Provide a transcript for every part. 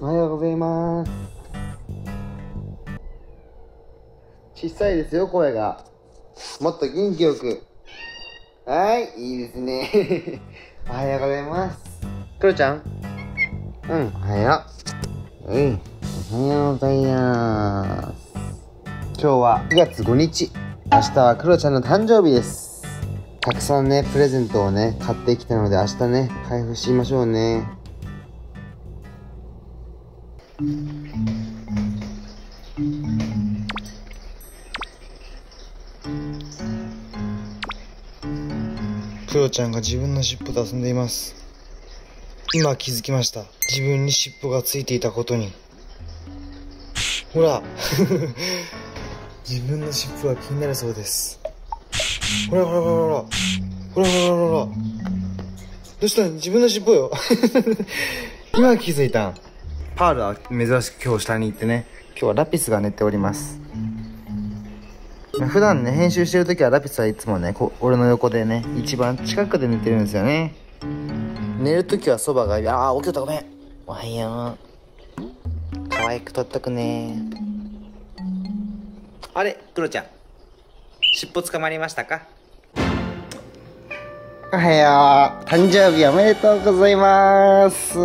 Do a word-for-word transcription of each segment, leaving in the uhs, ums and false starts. おはようございます。小さいですよ、声が。もっと元気よく。はい、いいですね。おはようございます、クロちゃん。うん、おはよう。うん、おはようございます。今日はくがつごにち、明日はクロちゃんの誕生日です。たくさんね、プレゼントをね買ってきたので、明日ね開封しましょうね。クロちゃんが自分の尻尾と遊んでいます。今気づきました、自分に尻尾がついていたことに。ほら。自分の尻尾が気になるそうです。ほらほらほらほらほらほらほらほら、どうしたの、自分の尻尾よ。今気づいたん。パールは珍しく今日下に行ってね、今日はラピスが寝ております。普段ね、編集してる時はラピスはいつもね、こ俺の横でね、一番近くで寝てるんですよね。寝る時はそばが、あー起きた、ごめん、おはよう、可愛く撮っとくね。あれ、クロちゃん、尻尾捕まりましたか？おはよう、誕生日おめでとうございます。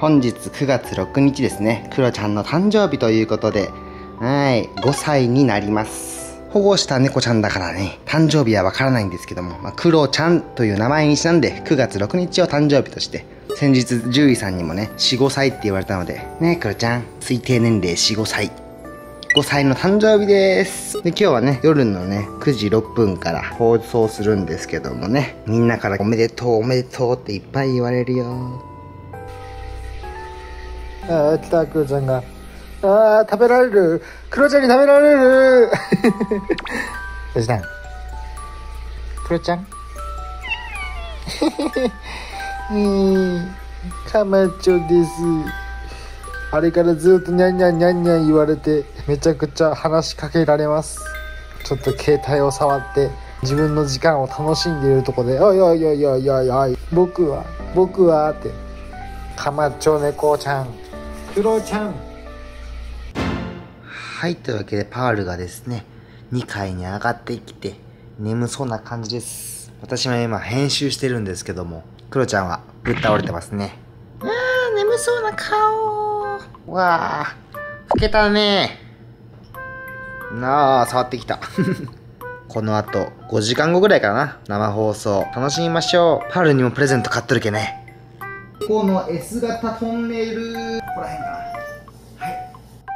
本日くがつろくにちですね、クロちゃんの誕生日ということで、はい、ごさいになります。保護した猫ちゃんだからね、誕生日はわからないんですけども、まあ、クロちゃんという名前にちなんで、くがつろくにちを誕生日として、先日獣医さんにもね、よん、ごさいって言われたので、ねえクロちゃん、推定年齢よん、ごさい。ごさいの誕生日です。で、今日はね、夜のね、くじろっぷんから放送するんですけどもね、みんなからおめでとう、おめでとうっていっぱい言われるよ。あー来た、クロちゃんが。あー食べられる、クロちゃんに食べられる。どうしたんクロちゃん。カマチョです。あれからずっとニャンニャンニャンニャン言われて、めちゃくちゃ話しかけられます。ちょっと携帯を触って自分の時間を楽しんでいるとこで、おいおいおいおいおいおい、僕は僕はって。カマチョ猫ちゃん、クロちゃん。はい、というわけでパールがですね、にかいに上がってきて眠そうな感じです。私も今編集してるんですけども、クロちゃんはぶっ倒れてますね。あー眠そうな顔。うわあ老けたね。なあ触ってきた。このあとごじかんごぐらいかな、生放送楽しみましょう。パールにもプレゼント買っとるけね。この S 型トンネル、ここらへんかな。はい、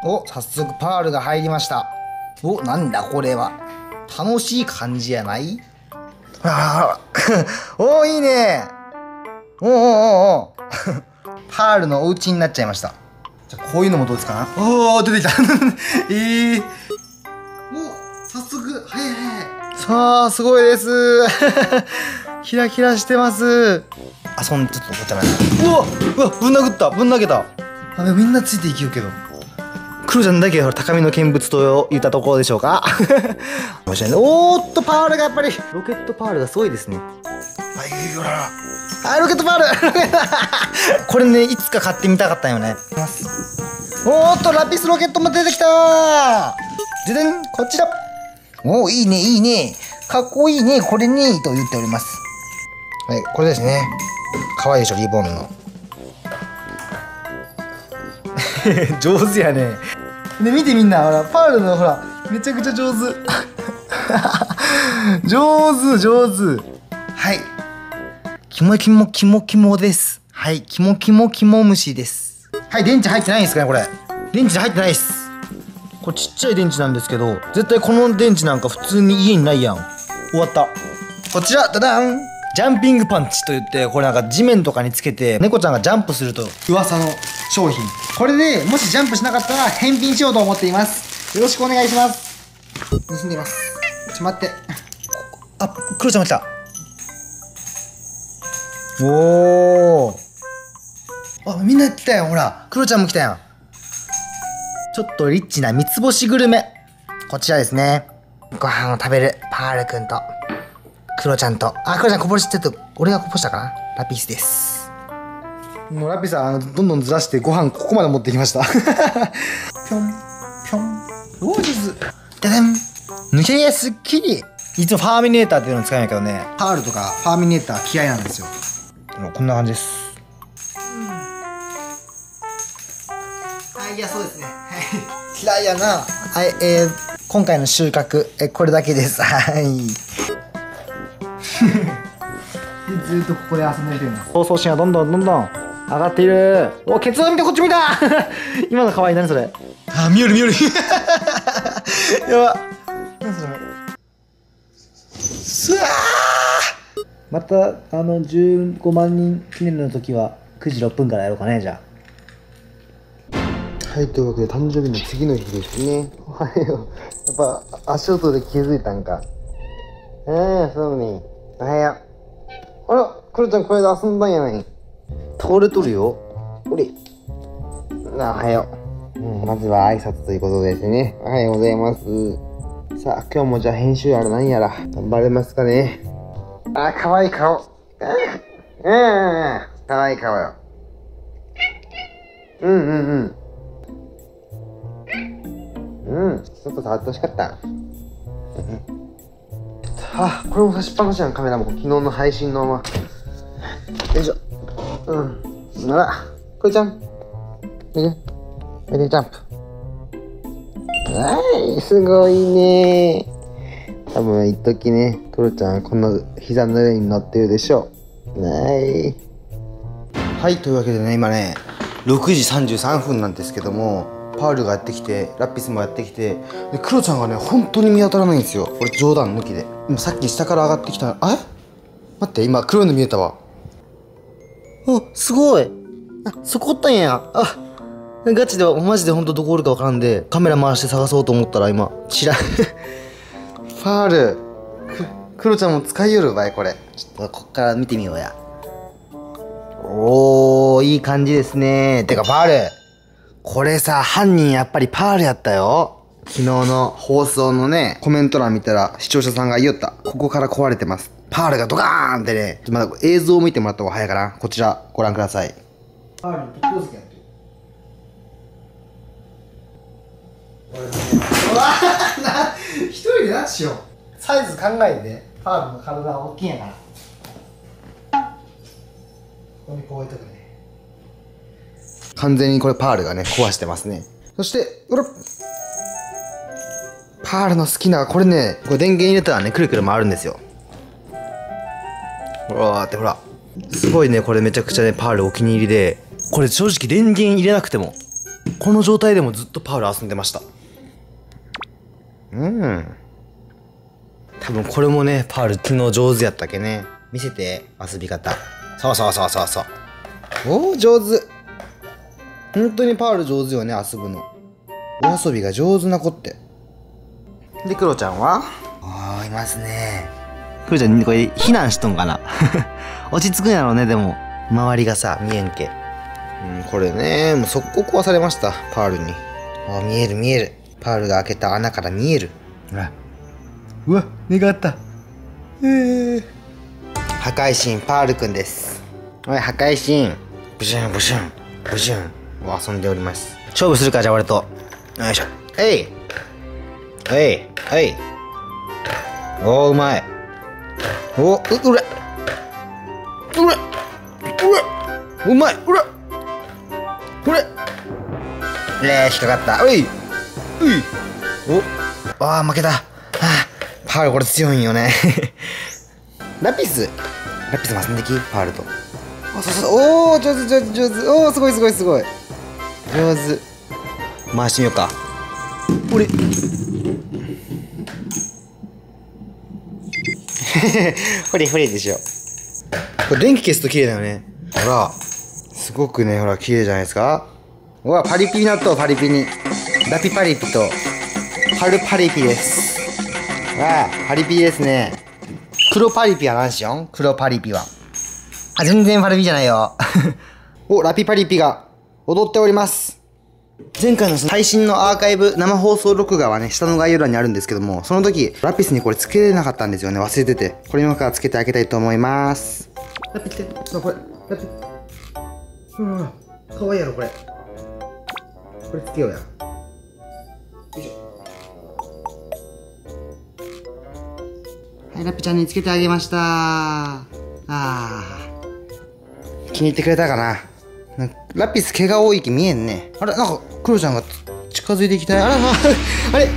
お、早速パールが入りました。お、なんだこれは、楽しい感じやない？あーおーいいね。おーおーおー。パールのお家になっちゃいました。じゃこういうのもどうですかな。おー出てきた。えー、お、早速早い早い。さあすごいです。キラキラしてます。遊んでちょっとおっちゃない。うわうわ、ぶん殴った、ぶん投げた。あみんなついていきようけど、クロちゃんだけほら高みの見物と言ったところでしょうか。面白いね。おーっとパールがやっぱりロケットパールがすごいですね。あロケットパール。これねいつか買ってみたかったよね。おーっとラピスロケットも出てきた。じゃじゃん、こちら。おーいいねいいね、かっこいいねこれねと言っております。はい、これですね。可愛いでしょ、リボンの。上手やね。で、見てみんな、ほら、パールのほら、めちゃくちゃ上手。上手、上手。はい。キモキモキモキモです。はい、キモキモキモ虫です。はい、電池入ってないんですかね、これ。電池入ってないです。これちっちゃい電池なんですけど、絶対この電池なんか普通に家にないやん。終わった。こちら、ダダン！ジャンピングパンチといって、これなんか地面とかにつけて猫ちゃんがジャンプすると噂の商品。これでもしジャンプしなかったら返品しようと思っています。よろしくお願いします。盗んでいます。ちょっと待って、あクロちゃんが来た。おお、あみんな来たよ。ほらクロちゃんも来たよ。ちょっとリッチな三つ星グルメ、こちらですね。ご飯を食べるパールくんとクロちゃんと、あ、クロちゃんこぼしちゃった。俺がこぼしたかな。ラピースです。もうラピさん、あのどんどんずらしてご飯ここまで持ってきました。ぴょんぴょん。ロージズ。ででん。抜け毛すっきり。いつもファーミネーターっていうの使えないけどね。パールとかファーミネーター嫌いなんですよ。こんな感じです。うん、はい、いや、そうですね。嫌いやな。はい、えー、今回の収穫、え、これだけです。はい。でずっとここで遊んでるの。闘争心がどんどんどんどん上がっている。お、ケツを見てこっち見た。今の可愛い、何それ。あ、見よる見よる。やば。何それ。すわー。またあのじゅうごまんにん記念の時はくじろっぷんからやろうかね、じゃあ。はい、というわけで誕生日の次の日ですね。おはよう。やっぱ足音で気づいたんか。うん、そうね。おはよう。あら、クロちゃんこれで遊んだんやない。倒れとるよ。おり。なあ、おはよう。うん、まずは挨拶ということですね。おはようございます。さあ、今日もじゃあ編集やらなんやら、頑張れますかね。あ、かわいい顔。うん、うん、かわいい顔よ。うん、うん、うん。うん、ちょっと触ってほしかった。うん。あ、これも差しっぱなしやん、カメラも。昨日の配信のまま。よいしょ。うん。なら、これちゃん。見て。見て、ジャンプ。はい、すごいね。多分、一時ね、クロちゃん、こんな膝の上に乗ってるでしょう。はい。はい、というわけでね、今ね、ろくじさんじゅうさんぷんなんですけども、パールがやってきて、ラピスもやってきて、でクロちゃんがね本当に見当たらないんですよ。これ冗談抜きで、今さっき下から上がってきた。あれ待って、今黒いの見えたわ。お、すごい。あ、そこおったんや。あ、ガチでマジで本当どこおるかわからんで、カメラ回して探そうと思ったら今ちらパール、クロちゃんも使いよるわい。これちょっとこっから見てみようや。おー、いい感じですね。てかパール、これさ、犯人やっぱりパールやったよ。昨日の放送のね、コメント欄見たら視聴者さんが言いよった。ここから壊れてます。パールがドカーンってね、まだ映像を見てもらった方が早いかな。こちらご覧ください。パールと黒崎やってる。うわぁな、一人で何しよう。サイズ考えて、パールの体は大きいんやから。ここにこう置いとくね。完全にこれパールがね壊してますね。そしてうらっ、パールの好きなこれね、これ電源入れたらねくるくる回るんですよ。うわーって、ほらすごいね。これめちゃくちゃねパールお気に入りで、これ正直電源入れなくてもこの状態でもずっとパール遊んでました。うん、多分これもねパール昨日上手やったっけね。見せて、遊び方。そうそうそうそうそう。おー、上手。本当にパール上手よね、遊ぶの。お遊びが上手な子って。でクロちゃんはあーいますね。クロちゃんこれ避難しとんかな。落ち着くんやろうね。でも周りがさ見えんけ、うん、これねもう速攻壊されました、パールに。あ、見える見える、パールが開けた穴から見える。ほら、うわ、目があった。えー、破壊神パールくんです。おい破壊神、ブシュンブシュンブシュン遊んでおります。勝負するか、じゃあ俺と。よいしょ。えいえいえい。おー、うまい。おー、うれうれうれうまいうれうれえー、引っかかった。ういういお、あー負けた。はあ、パールこれ強いんよね。ラピスラピスも遊んでき、パールと。お、そうそう、おー、上手上手上手。おー、すごいすごいすごい、上手。回してみようか。おれほれほれでしょ。これ電気消すと綺麗だよね。ほらすごくね、ほら綺麗じゃないですか。うわ、パリピになった。パリピにラピパリピとパルパリピです。わあ、パリピですね。黒パリピは何しよん。黒パリピはあ、全然パリピじゃないよ。お、ラピパリピが踊っております。前回の配信のアーカイブ生放送録画はね下の概要欄にあるんですけども、その時ラピスにこれつけれなかったんですよね、忘れてて。これ今からつけてあげたいと思います。ラピつけ、これラピうん、かわいいやろこれ。これつけようや。よいしょ。はい、ラッピちゃんにつけてあげました。ああ、気に入ってくれたかな。なんかラピス毛が多い気見えんね。あれ、なんかクロちゃんが近づいてきたね。あらあれ、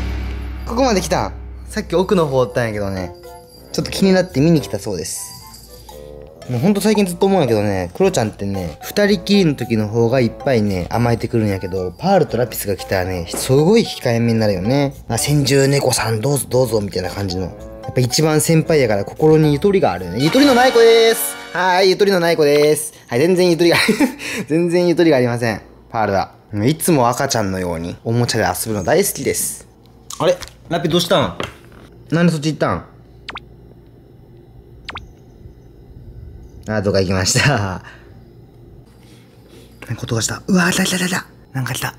ここまで来た。さっき奥の方おったんやけどね、ちょっと気になって見に来たそうです。もうほんと最近ずっと思うんやけどね、クロちゃんってね、二人きりの時の方がいっぱいね、甘えてくるんやけど、パールとラピスが来たらね、すごい控えめになるよね。あ、先住猫さんどうぞどうぞみたいな感じの。やっぱ一番先輩やから心にゆとりがあるよね。ゆとりのない子でーす。はーい、ゆとりのない子でーす。はい、全然ゆとりが、全然ゆとりがありません。パールは。いつも赤ちゃんのように、おもちゃで遊ぶの大好きです。あれラピどうしたん？なんでそっち行ったん？あ、どっか行きました。なんか音がした。うわー、来た来た来た。なんか来た。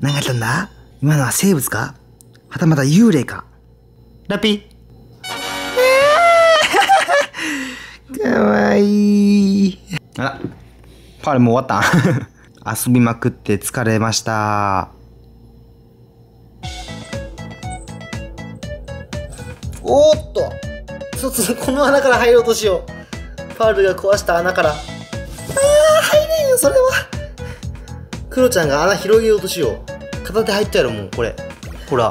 なんか来たんだ？今のは生物か？はたまた幽霊か？ラピ？かわいい。あら、パールもう終わったん？遊びまくって疲れました。おーっと、ちょっとこの穴から入ろうとしよう。パールが壊した穴から。ああ、入れんよ、それは。クロちゃんが穴広げようとしよう。片手入ったやろ、もう、これ。ほら。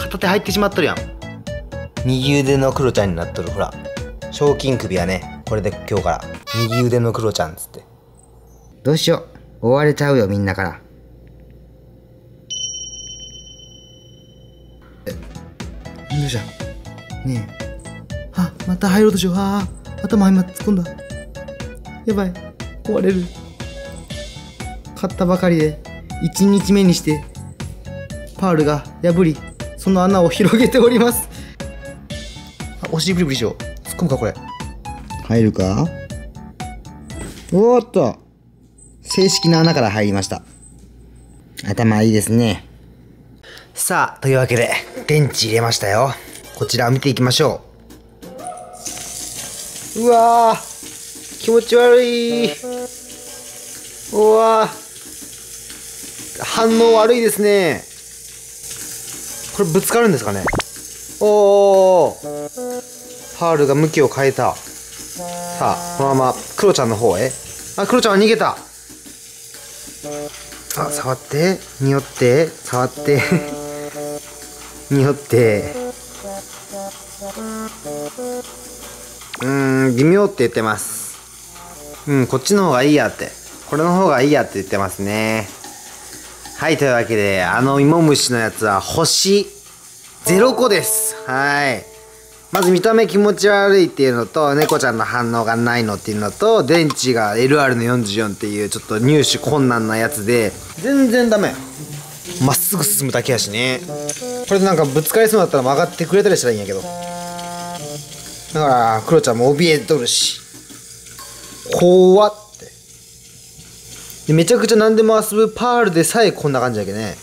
片手入ってしまっとるやん。右腕のクロちゃんになっとる、ほら。賞金首やね。これで今日から。右腕のクロちゃんっつって。どうしよう。追われちゃうよ、みんなから。どうじゃ。ねえ。あ、また入ろうとしよう。ああ。頭今突っ込んだ。やばい、壊れる。買ったばかりでいちにちめにしてパールが破り、その穴を広げております。あ、お尻ブリブリしよう。突っ込むかこれ。入るか。おーっと、正式な穴から入りました。頭いいですね。さあ、というわけで電池入れましたよ。こちらを見ていきましょう。うわー、気持ち悪い。うわー、反応悪いですね。これぶつかるんですかね。おー、パールが向きを変えた。さあ、このままクロちゃんの方へ。あ、クロちゃんは逃げた。あ、触って、匂って、触って匂って、うーん、微妙って言ってます。うん、こっちの方がいいやって。これの方がいいやって言ってますね。はい、というわけで、あの芋虫のやつは星ゼロこです。はい。まず見た目気持ち悪いっていうのと、猫ちゃんの反応がないのっていうのと、電池が エルアール のよんじゅうよんっていうちょっと入手困難なやつで、全然ダメ。まっすぐ進むだけやしね。これなんかぶつかりそうだったら曲がってくれたりしたらいいんやけど。だからクロちゃんも怯えとるし、怖ってで、めちゃくちゃ何でも遊ぶパールでさえこんな感じだけどね。